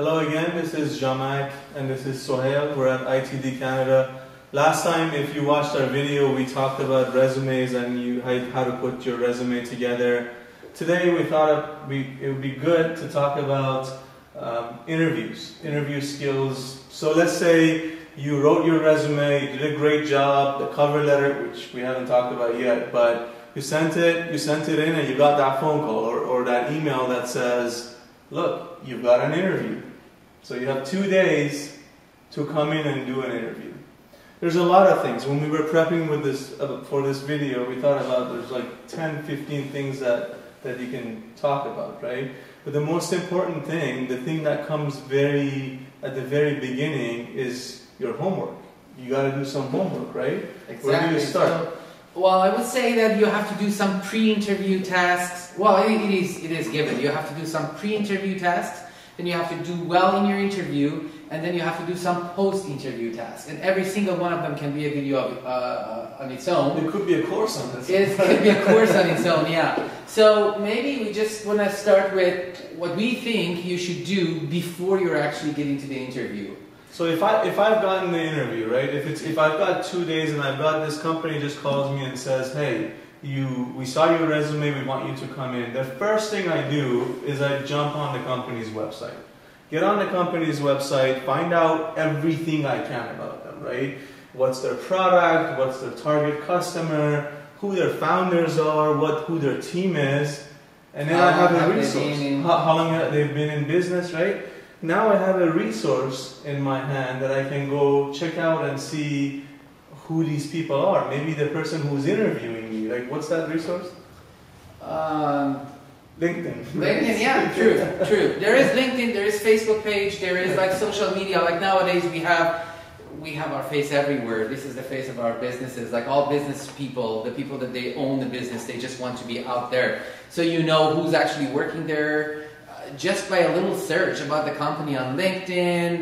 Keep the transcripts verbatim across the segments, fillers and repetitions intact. Hello again, this is Jamak and this is Sohail. We're at I T D Canada. Last time, if you watched our video, we talked about resumes and you, how to put your resume together. Today we thought it would be good to talk about um, interviews, interview skills. So let's say you wrote your resume, you did a great job, the cover letter, which we haven't talked about yet, but you sent it, you sent it in and you got that phone call or, or that email that says, look, you've got an interview. So you have two days to come in and do an interview. There's a lot of things. When we were prepping with this, uh, for this video, we thought about there's like ten, fifteen things that, that you can talk about, right? But the most important thing, the thing that comes very, at the very beginning is your homework. You gotta do some homework, right? Exactly. Where do you start? So, well, I would say that you have to do some pre-interview tasks. Well, it, it, is, it is given. You have to do some pre-interview tasks. Then you have to do well in your interview, and then you have to do some post-interview tasks. And every single one of them can be a video of, uh, on its own. It could be a course on its own. It could be a course on its own, yeah. So maybe we just want to start with what we think you should do before you're actually getting to the interview. So if, I, if I've gotten the interview, right, if, it's, if I've got two days and I've got this company just calls me and says, hey, You, we saw your resume, we want you to come in. The first thing I do is I jump on the company's website. Get on the company's website, find out everything I can about them, right? What's their product, what's their target customer, who their founders are, what who their team is, and then I have a resource. How, how long have they been in business, right? Now I have a resource in my hand that I can go check out and see who these people are. Maybe the person who's interviewing me. Like, what's that resource? Um, LinkedIn. LinkedIn, yeah, true, true. There is LinkedIn, there is Facebook page, there is like social media. Like nowadays we have, we have our face everywhere. This is the face of our businesses. Like all business people, the people that they own the business, they just want to be out there. So you know who's actually working there uh, just by a little search about the company on LinkedIn.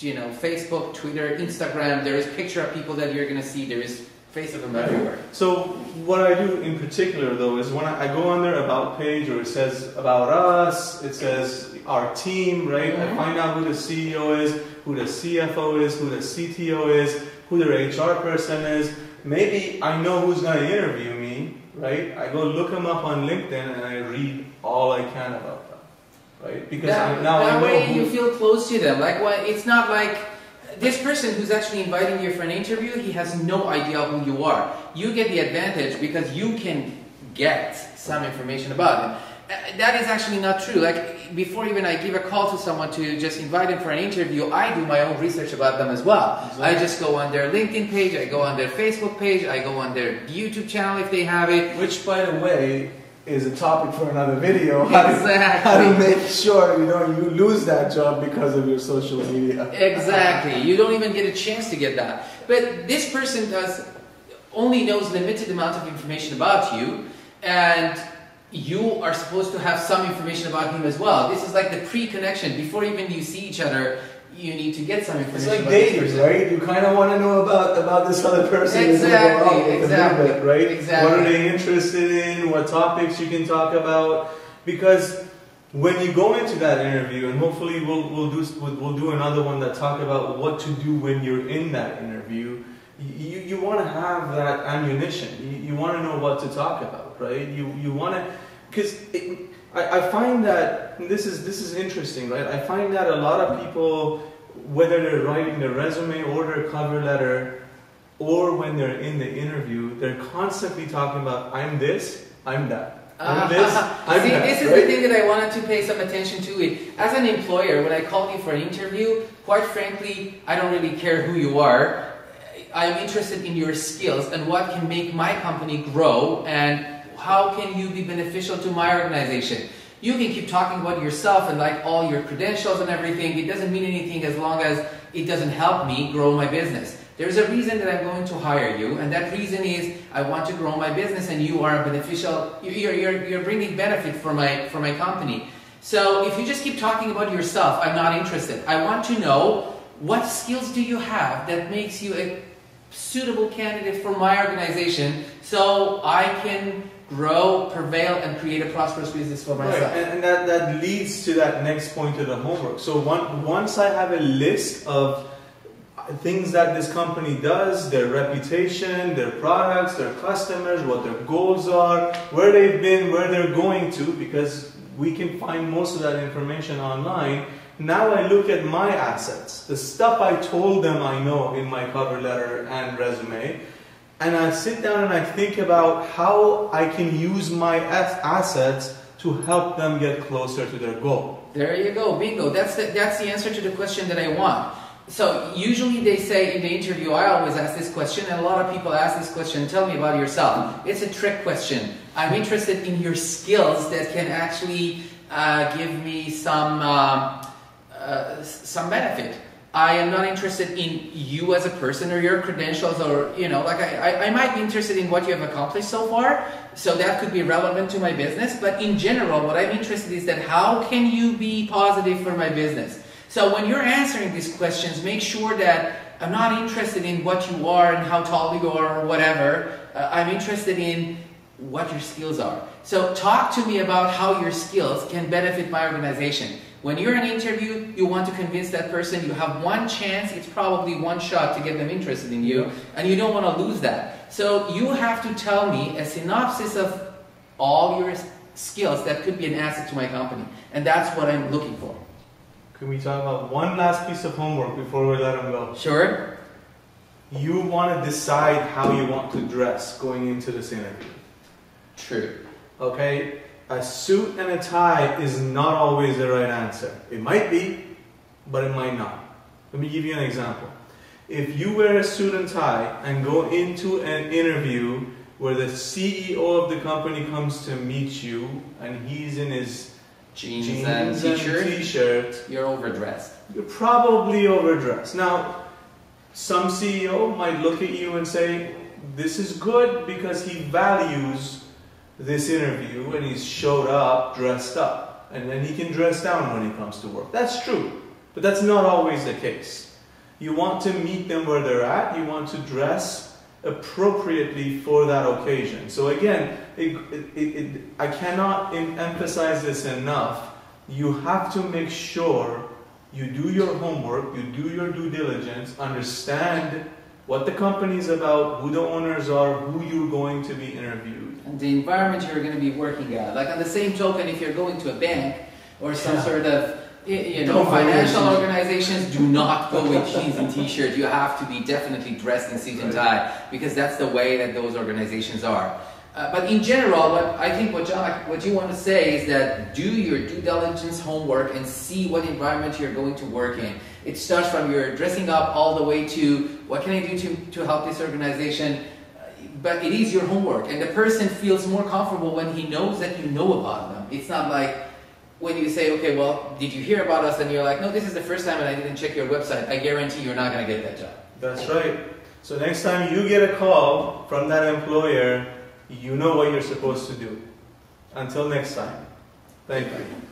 You know, Facebook, Twitter, Instagram, there is picture of people that you're going to see, there is face of them everywhere. So what I do in particular though is when I, I go on their about page or it says about us, it says our team, right? Mm-hmm. I find out who the C E O is, who the C F O is, who the C T O is, who their H R person is. Maybe I know who's going to interview me, right? I go look them up on LinkedIn and I read all I can about them. Right? Because that, now that I know way you feel close to them. Like, well, it's not like this person who's actually inviting you for an interview, he has no idea who you are. You get the advantage because you can get some information about him. That is actually not true. Like, before even I give a call to someone to just invite them for an interview, I do my own research about them as well. Exactly. I just go on their LinkedIn page, I go on their Facebook page, I go on their YouTube channel if they have it. Which, by the way, is a topic for another video. How to, exactly. How to make sure you know you lose that job because of your social media. Exactly. You don't even get a chance to get that. But this person does only knows limited amount of information about you, and you are supposed to have some information about him as well. This is like the pre-connection before even you see each other. You need to get some information. It's like dating, right? You kind of want to know about about this other person. Exactly, exactly, bit, right? Exactly. What are they interested in? What topics you can talk about? Because when you go into that interview, and hopefully we'll we'll do we'll do another one that talk about what to do when you're in that interview. You you want to have that ammunition. You, you want to know what to talk about, right? You you want to because. I, I find that, this is, this is interesting, right? I find that a lot of people, whether they're writing their resume or their cover letter, or when they're in the interview, they're constantly talking about, I'm this, I'm that. I'm this, I'm See, that, this is right? the thing that I wanted to pay some attention to. It As an employer, when I call you for an interview, quite frankly, I don't really care who you are. I'm interested in your skills and what can make my company grow and how can you be beneficial to my organization? You can keep talking about yourself and like all your credentials and everything. It doesn't mean anything as long as it doesn't help me grow my business. There's a reason that I'm going to hire you, and that reason is I want to grow my business and you are a beneficial, you're, you're, you're bringing benefit for my, for my company. So if you just keep talking about yourself, I'm not interested. I want to know what skills do you have that makes you a suitable candidate for my organization so I can grow, prevail, and create a prosperous business for myself. Right. And, and that, that leads to that next point of the homework. So one, once I have a list of things that this company does, their reputation, their products, their customers, what their goals are, where they've been, where they're going to, because we can find most of that information online. Now I look at my assets, the stuff I told them I know in my cover letter and resume, and I sit down and I think about how I can use my assets to help them get closer to their goal. There you go, bingo. That's the, that's the answer to the question that I want. So usually they say in the interview, I always ask this question, and a lot of people ask this question, tell me about yourself. It's a trick question. I'm interested in your skills that can actually uh, give me some, uh, uh, some benefit. I am not interested in you as a person or your credentials, or, you know, like I, I, I might be interested in what you have accomplished so far, so that could be relevant to my business. But in general, what I'm interested in is that how can you be positive for my business? So when you're answering these questions, make sure that I'm not interested in what you are and how tall you are or whatever. Uh, I'm interested in what your skills are. So talk to me about how your skills can benefit my organization. When you're in an interview, you want to convince that person. You have one chance, it's probably one shot to get them interested in you, and you don't want to lose that. So you have to tell me a synopsis of all your skills that could be an asset to my company. And that's what I'm looking for. Can we talk about one last piece of homework before we let them go? Sure. You want to decide how you want to dress going into this interview. True. Okay? A suit and a tie is not always the right answer. It might be, but it might not. Let me give you an example. If you wear a suit and tie and go into an interview where the C E O of the company comes to meet you and he's in his Jeans, jeans and t-shirt, you're overdressed. You're probably overdressed. Now, some C E O might look at you and say, this is good because he values this interview and he's showed up, dressed up. And then he can dress down when he comes to work. That's true, but that's not always the case. You want to meet them where they're at. You want to dress appropriately for that occasion. So again, it, it, it, I cannot em emphasize this enough. You have to make sure you do your homework, you do your due diligence, understand what the company is about, who the owners are, who you're going to be interviewed. And the environment you're going to be working at. Like on the same token, if you're going to a bank or some yeah. sort of You know, financial organizations, do not go with jeans and t-shirt. You have to be definitely dressed in suit and tie, because that's the way that those organizations are. Uh, but in general, what I think what, John, what you want to say is that do your due diligence homework and see what environment you're going to work in. It starts from your dressing up all the way to what can I do to, to help this organization. But it is your homework, and the person feels more comfortable when he knows that you know about them. It's not like when you say, okay, well, did you hear about us? And you're like, no, this is the first time and I didn't check your website. I guarantee you're not going to get that job. That's right. So next time you get a call from that employer, you know what you're supposed to do. Until next time. Thank you.